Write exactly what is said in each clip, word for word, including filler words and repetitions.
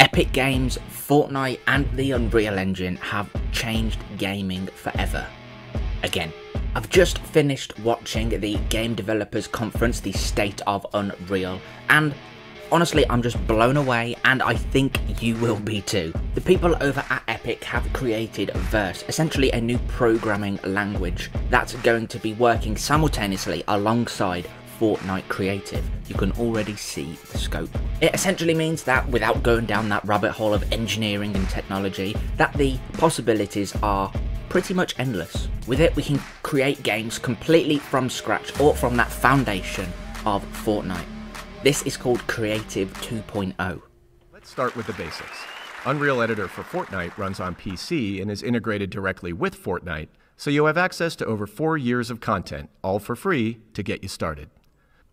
Epic Games, Fortnite and the Unreal Engine have changed gaming forever. Again. I've just finished watching the Game Developers Conference, the State of Unreal, and honestly I'm just blown away, and I think you will be too. The people over at Epic have created Verse, essentially a new programming language that's going to be working simultaneously alongside Fortnite Creative. You can already see the scope. It essentially means that, without going down that rabbit hole of engineering and technology, that the possibilities are pretty much endless. With it, we can create games completely from scratch or from that foundation of Fortnite. This is called Creative two point oh. Let's start with the basics. Unreal Editor for Fortnite runs on P C and is integrated directly with Fortnite, so you'll have access to over four years of content, all for free, to get you started.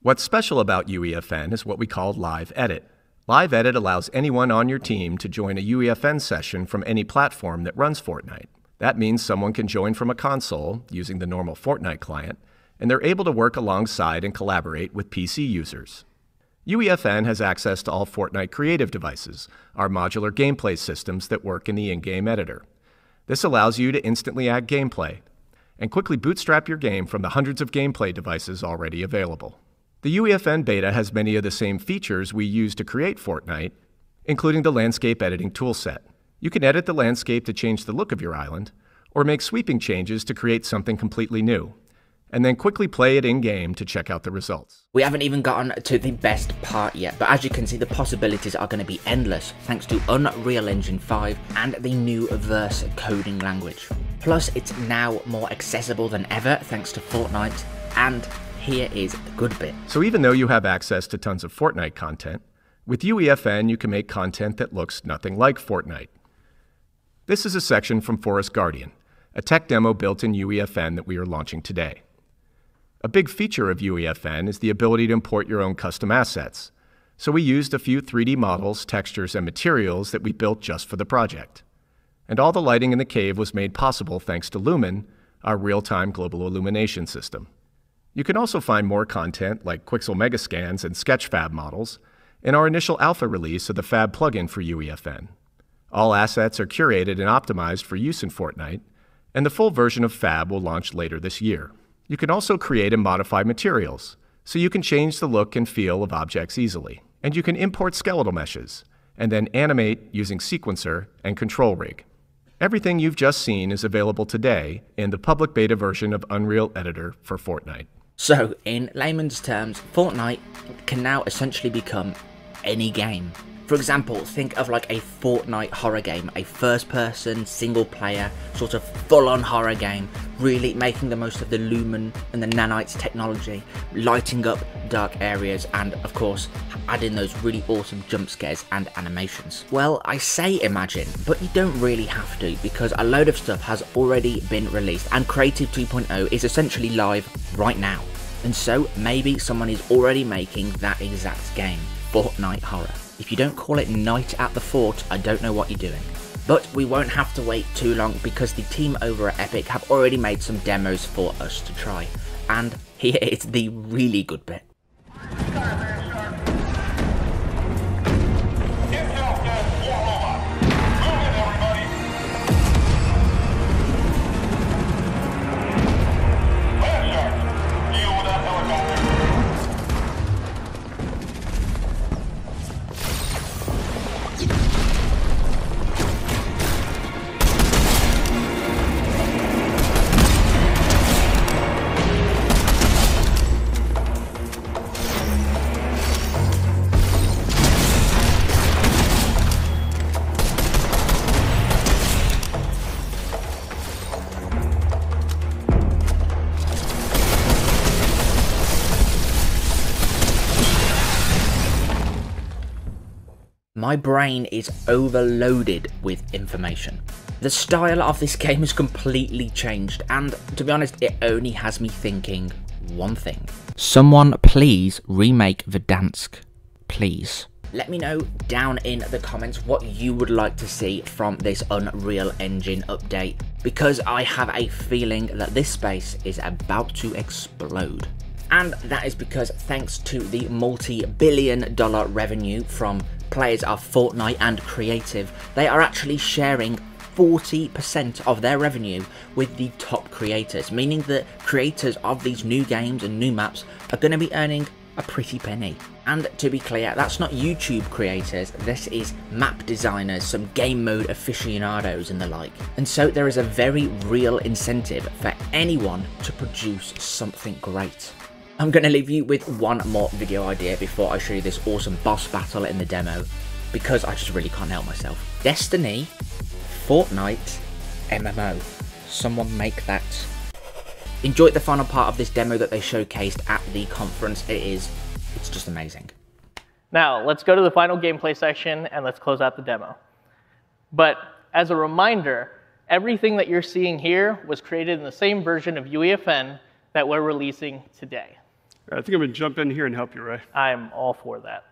What's special about U E F N is what we call Live Edit. Live Edit allows anyone on your team to join a U E F N session from any platform that runs Fortnite. That means someone can join from a console, using the normal Fortnite client, and they're able to work alongside and collaborate with P C users. U E F N has access to all Fortnite Creative devices, our modular gameplay systems that work in the in-game editor. This allows you to instantly add gameplay, and quickly bootstrap your game from the hundreds of gameplay devices already available. The U E F N beta has many of the same features we use to create Fortnite, including the landscape editing toolset. You can edit the landscape to change the look of your island, or make sweeping changes to create something completely new, and then quickly play it in-game to check out the results. We haven't even gotten to the best part yet, but as you can see, the possibilities are going to be endless thanks to Unreal Engine five and the new Verse coding language. Plus, it's now more accessible than ever thanks to Fortnite, and here is the good bit. So even though you have access to tons of Fortnite content, with U E F N you can make content that looks nothing like Fortnite. This is a section from Forest Guardian, a tech demo built in U E F N that we are launching today. A big feature of U E F N is the ability to import your own custom assets, so we used a few three D models, textures, and materials that we built just for the project. And all the lighting in the cave was made possible thanks to Lumen, our real-time global illumination system. You can also find more content like Quixel Megascans and Sketchfab models in our initial alpha release of the Fab plugin for U E F N. All assets are curated and optimized for use in Fortnite, and the full version of Fab will launch later this year. You can also create and modify materials, so you can change the look and feel of objects easily. And you can import skeletal meshes, and then animate using Sequencer and Control Rig. Everything you've just seen is available today in the public beta version of Unreal Editor for Fortnite. So, in layman's terms, Fortnite can now essentially become any game. For example, think of like a Fortnite horror game, a first-person, single-player, sort of full-on horror game, really making the most of the Lumen and the Nanites technology, lighting up dark areas, and of course, adding those really awesome jump scares and animations. Well, I say imagine, but you don't really have to, because a load of stuff has already been released, and Creative two point oh is essentially live right now. And so, maybe someone is already making that exact game, Fortnite horror. If you don't call it Night at the Fort, I don't know what you're doing. But we won't have to wait too long, because the team over at Epic have already made some demos for us to try. And here is the really good bit. My brain is overloaded with information. The style of this game has completely changed, and to be honest, it only has me thinking one thing. Someone please remake Verdansk, please. Let me know down in the comments what you would like to see from this Unreal Engine update, because I have a feeling that this space is about to explode. And that is because, thanks to the multi-billion dollar revenue from players are Fortnite and Creative, they are actually sharing forty percent of their revenue with the top creators, meaning that creators of these new games and new maps are going to be earning a pretty penny. And to be clear, that's not YouTube creators, this is map designers, some game mode aficionados and the like. And so there is a very real incentive for anyone to produce something great. I'm going to leave you with one more video idea before I show you this awesome boss battle in the demo, because I just really can't help myself. Destiny, Fortnite, M M O. Someone make that. Enjoyed the final part of this demo that they showcased at the conference. It is, it's just amazing. Now, let's go to the final gameplay section and let's close out the demo. But as a reminder, everything that you're seeing here was created in the same version of U E F N that we're releasing today. I think I'm gonna jump in here and help you, Ray. I'm all for that.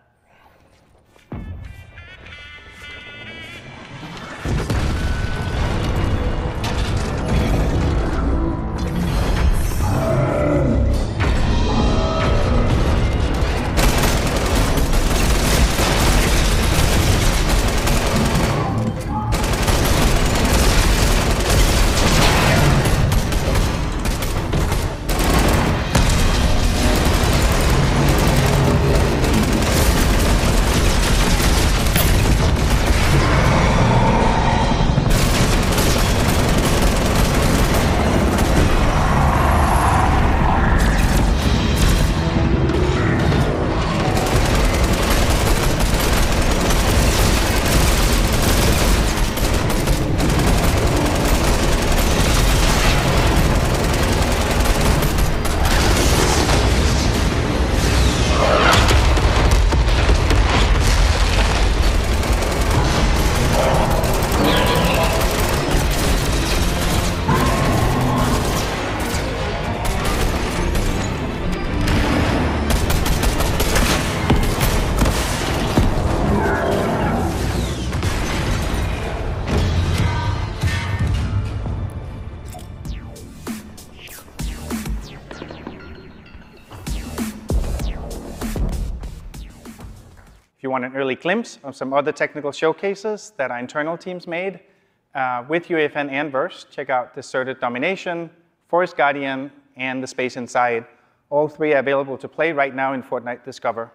Want an early glimpse of some other technical showcases that our internal teams made uh, with U E F N and Verse, check out Deserted Domination, Forest Guardian, and The Space Inside. All three are available to play right now in Fortnite Discover.